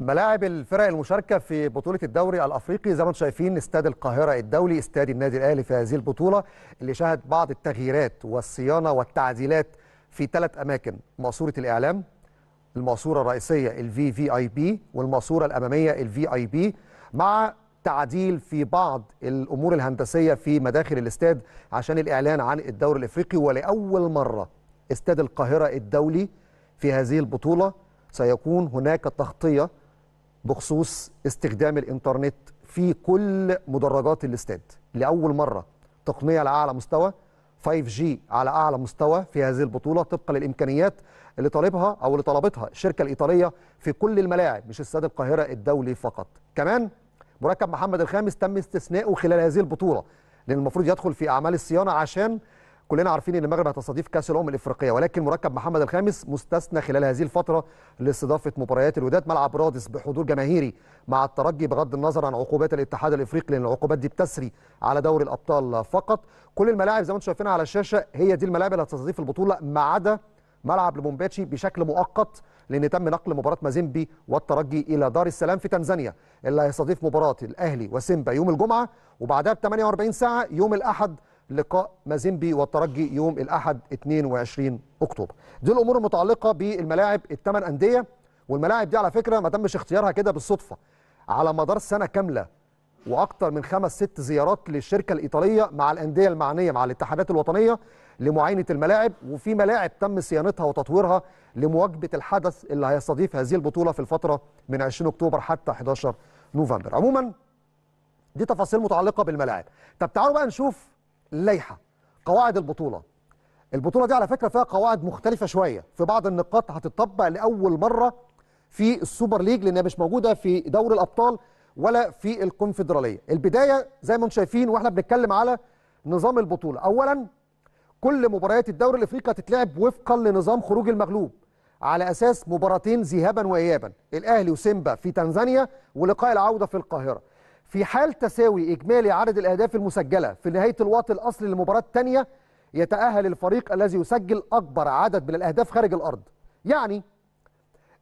ملاعب الفرق المشاركة في بطولة الدوري الأفريقي زي ما انتم شايفين استاد القاهرة الدولي استاد النادي الأهلي في هذه البطولة اللي شهد بعض التغييرات والصيانة والتعديلات في 3 أماكن: ماسورة الإعلام، الماسورة الرئيسية ال V-VIP، والماسورة الأمامية ال V-IP، مع تعديل في بعض الأمور الهندسية في مداخل الاستاد عشان الإعلان عن الدوري الأفريقي. ولأول مرة استاد القاهرة الدولي في هذه البطولة سيكون هناك تغطية بخصوص استخدام الإنترنت في كل مدرجات الاستاد لأول مرة، تقنية على أعلى مستوى، 5G على أعلى مستوى في هذه البطولة طبقا للإمكانيات اللي طالبها أو اللي طلبتها الشركة الإيطالية في كل الملاعب، مش استاد القاهرة الدولي فقط. كمان مركب محمد الخامس تم استثنائه خلال هذه البطولة لأن المفروض يدخل في أعمال الصيانة، عشان كلنا عارفين ان المغرب هتستضيف كاس الامم الافريقيه، ولكن مركب محمد الخامس مستثنى خلال هذه الفتره لاستضافه مباريات الوداد. ملعب رادس بحضور جماهيري مع الترجي بغض النظر عن عقوبات الاتحاد الافريقي لان العقوبات دي بتسري على دوري الابطال فقط. كل الملاعب زي ما انتم شايفينها على الشاشه هي دي الملاعب اللي هتستضيف البطوله، ما عدا ملعب لبومباتشي بشكل مؤقت لان تم نقل مباراه مازيمبي والترجي الى دار السلام في تنزانيا، اللي هيستضيف مباراه الاهلي وسيمبا يوم الجمعه، وبعدها ب 48 ساعه يوم الاحد لقاء مازيمبي والترجي يوم الأحد 22 أكتوبر. دي الأمور المتعلقة بالملاعب ال8 أندية، والملاعب دي على فكرة ما تمش اختيارها كده بالصدفة، على مدار سنة كاملة وأكتر من 5-6 زيارات للشركة الإيطالية مع الأندية المعنية مع الاتحادات الوطنية لمعاينة الملاعب، وفي ملاعب تم صيانتها وتطويرها لمواجهة الحدث اللي هيستضيف هذه البطولة في الفترة من 20 أكتوبر حتى 11 نوفمبر. عموما دي تفاصيل متعلقة بالملاعب. طب تعالوا بقى نشوف اللائحة، قواعد البطولة. البطولة دي على فكرة فيها قواعد مختلفة شوية، في بعض النقاط هتطبق لأول مرة في السوبر ليج لأنها مش موجودة في دوري الأبطال ولا في الكونفدرالية. البداية زي ما انتم شايفين واحنا بنتكلم على نظام البطولة. أولاً كل مباريات الدوري الأفريقي هتتلعب وفقاً لنظام خروج المغلوب على أساس مباراتين ذهاباً وإياباً، الأهلي وسيمبا في تنزانيا ولقاء العودة في القاهرة. في حال تساوي إجمالي عدد الأهداف المسجلة في نهاية الوقت الأصلي للمباراة الثانية، يتأهل الفريق الذي يسجل أكبر عدد من الأهداف خارج الأرض. يعني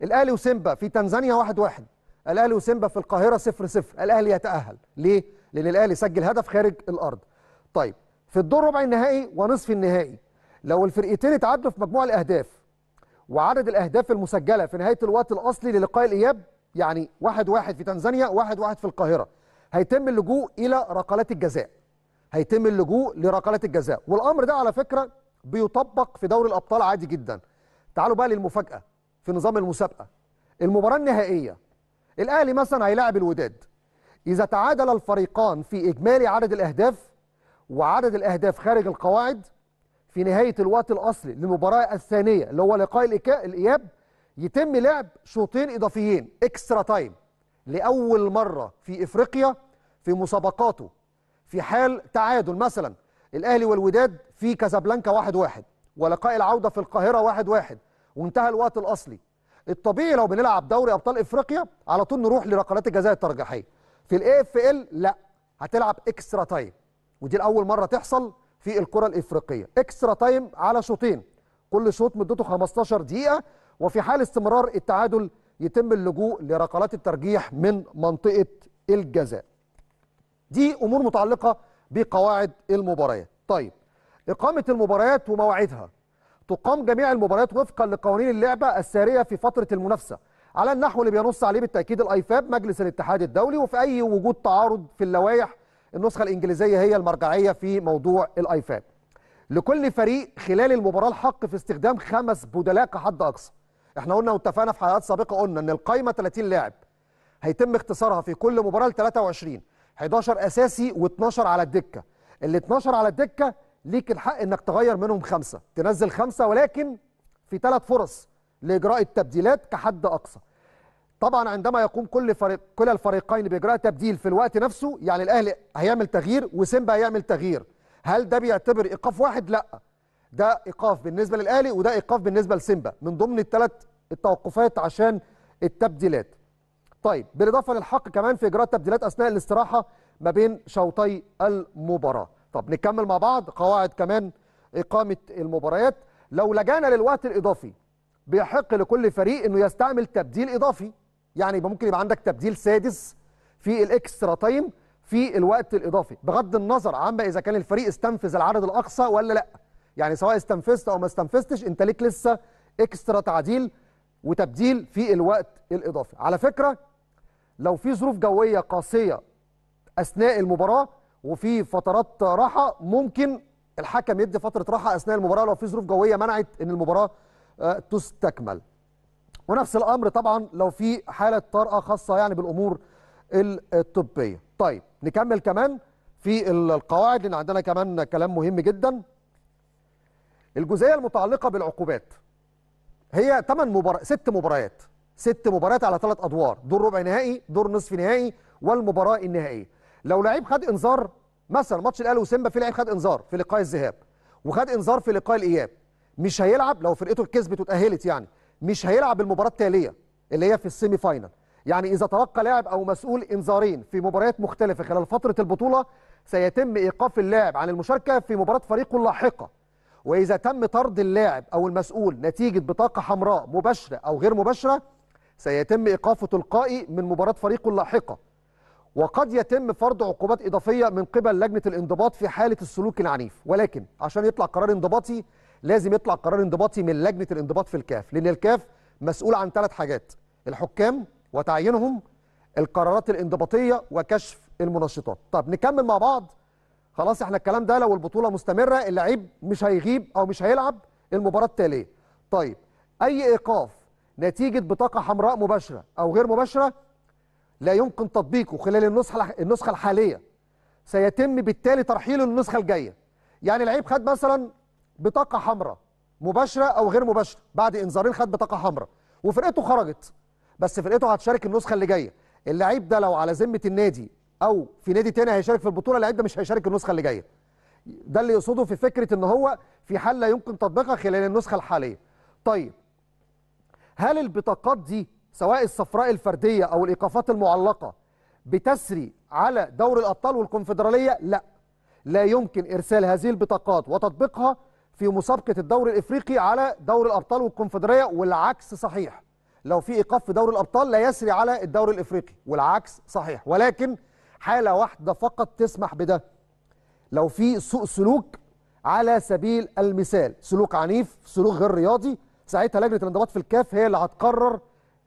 الأهلي وسيمبا في تنزانيا 1-1، الأهلي وسيمبا في القاهرة 0-0، الأهلي يتأهل. ليه؟ لأن الأهلي سجل هدف خارج الأرض. طيب في الدور ربع النهائي ونصف النهائي، لو الفرقتين اتعادلوا في مجموع الأهداف وعدد الأهداف المسجلة في نهاية الوقت الأصلي للقاء الإياب، يعني 1-1 في تنزانيا 1-1 في القاهرة، هيتم اللجوء إلى ركلات الجزاء. هيتم اللجوء لركلات الجزاء، والأمر ده على فكرة بيطبق في دوري الأبطال عادي جدا. تعالوا بقى للمفاجأة في نظام المسابقة. المباراة النهائية الأهلي مثلا هيلاعب الوداد، إذا تعادل الفريقان في إجمالي عدد الأهداف وعدد الأهداف خارج القواعد في نهاية الوقت الأصلي للمباراة الثانية اللي هو لقاء الإياب، يتم لعب شوطين إضافيين إكسترا تايم لأول مرة في إفريقيا في مسابقاته. في حال تعادل مثلا الأهلي والوداد في كازابلانكا 1-1 ولقاء العودة في القاهرة 1-1 وانتهى الوقت الأصلي، الطبيعي لو بنلعب دوري أبطال إفريقيا على طول نروح لركلات الجزاء الترجيحية. في ال AFL لا، هتلعب إكسترا تايم، ودي الأول مرة تحصل في الكرة الإفريقية. إكسترا تايم على شوطين، كل شوط مدته 15 دقيقة، وفي حال استمرار التعادل يتم اللجوء لركلات الترجيح من منطقة الجزاء. دي أمور متعلقة بقواعد المباريات. طيب إقامة المباريات ومواعيدها. تقام جميع المباريات وفقا لقوانين اللعبة السارية في فترة المنافسة على النحو اللي بينص عليه بالتأكيد الأيفاب مجلس الاتحاد الدولي، وفي أي وجود تعارض في اللوائح النسخة الإنجليزية هي المرجعية في موضوع الأيفاب. لكل فريق خلال المباراة الحق في استخدام 5 بدلاء كحد أقصى. احنا قلنا واتفقنا في حلقات سابقة قلنا ان القايمة 30 لاعب هيتم اختصارها في كل مباراة ل 23، 11 اساسي و12 على الدكه. ال 12 على الدكه ليك الحق انك تغير منهم 5، تنزل 5 ولكن في 3 فرص لاجراء التبديلات كحد اقصى. طبعا عندما يقوم كلا الفريقين باجراء تبديل في الوقت نفسه، يعني الاهلي هيعمل تغيير وسيمبا هيعمل تغيير، هل ده بيعتبر ايقاف واحد؟ لا، ده ايقاف بالنسبه للاهلي وده ايقاف بالنسبه لسيمبا من ضمن ال3 التوقفات عشان التبديلات. طيب بالاضافه للحق كمان في اجراء تبديلات اثناء الاستراحه ما بين شوطي المباراه. طب نكمل مع بعض قواعد كمان اقامه المباريات. لو لجانا للوقت الاضافي بيحق لكل فريق انه يستعمل تبديل اضافي يعني يبقى ممكن يبقى عندك تبديل سادس في الاكسترا تايم في الوقت الاضافي، بغض النظر عما اذا كان الفريق استنفذ العدد الاقصى ولا لا، يعني سواء استنفذت او ما استنفذتش انت ليك لسه اكسترا تعديل وتبديل في الوقت الاضافي. على فكره لو في ظروف جويه قاسيه اثناء المباراه وفي فترات راحه، ممكن الحكم يدي فتره راحه اثناء المباراه لو في ظروف جويه منعت ان المباراه تستكمل. ونفس الامر طبعا لو في حاله طارئه خاصه يعني بالامور الطبيه. طيب نكمل كمان في القواعد لان عندنا كمان كلام مهم جدا. الجزئيه المتعلقه بالعقوبات هي 6 مباريات، 6 مباريات على 3 ادوار، دور ربع نهائي، دور نصف نهائي، والمباراه النهائيه. لو لعيب خد انذار مثلا ماتش الاهلي وسيمبا، في لعيب خد انذار في لقاء الذهاب وخد انذار في لقاء الاياب، مش هيلعب لو فرقته كسبت وتاهلت، يعني مش هيلعب المباراه التاليه اللي هي في السيمي فاينال. يعني اذا تلقى لاعب او مسؤول انذارين في مباريات مختلفه خلال فتره البطوله سيتم ايقاف اللاعب عن المشاركه في مباراه فريقه اللاحقه. واذا تم طرد اللاعب او المسؤول نتيجه بطاقه حمراء مباشره او غير مباشره سيتم ايقافه تلقائي من مباراه فريقه اللاحقه. وقد يتم فرض عقوبات اضافيه من قبل لجنه الانضباط في حاله السلوك العنيف، ولكن عشان يطلع قرار انضباطي لازم يطلع قرار انضباطي من لجنه الانضباط في الكاف، لان الكاف مسؤول عن 3 حاجات: الحكام وتعيينهم، القرارات الانضباطيه، وكشف المنشطات. طب نكمل مع بعض. خلاص احنا الكلام ده لو البطوله مستمره، اللعيب مش هيغيب او مش هيلعب المباراه التاليه. طيب اي ايقاف نتيجه بطاقه حمراء مباشره او غير مباشره لا يمكن تطبيقه خلال النسخه الحاليه، سيتم بالتالي ترحيله للنسخه الجايه. يعني لعيب خد مثلا بطاقه حمراء مباشره او غير مباشره بعد انذارين، خد بطاقه حمراء وفرقته خرجت، بس فرقته هتشارك النسخه اللي جايه. اللعيب ده لو على ذمه النادي او في نادي تاني هيشارك في البطوله، اللعيب ده مش هيشارك النسخه اللي جايه. ده اللي يقصده في فكره ان هو في حال لا يمكن تطبيقها خلال النسخه الحاليه. طيب هل البطاقات دي سواء الصفراء الفرديه او الايقافات المعلقه بتسري على دوري الابطال والكونفدراليه؟ لا، لا يمكن ارسال هذه البطاقات وتطبيقها في مسابقه الدوري الافريقي على دوري الابطال والكونفدراليه، والعكس صحيح. لو في ايقاف في دوري الابطال لا يسري على الدوري الافريقي، والعكس صحيح. ولكن حاله واحده فقط تسمح بده، لو في سوء سلوك على سبيل المثال، سلوك عنيف، سلوك غير رياضي، ساعتها لجنه الانضباط في الكاف هي اللي هتقرر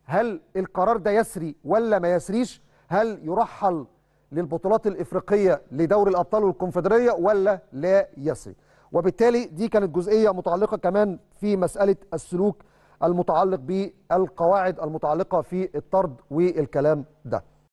هل القرار ده يسري ولا ما يسريش، هل يرحل للبطولات الافريقيه لدوري الابطال والكونفدراليه ولا لا يسري. وبالتالي دي كانت جزئيه متعلقه كمان في مساله السلوك المتعلق بالقواعد المتعلقه في الطرد والكلام ده.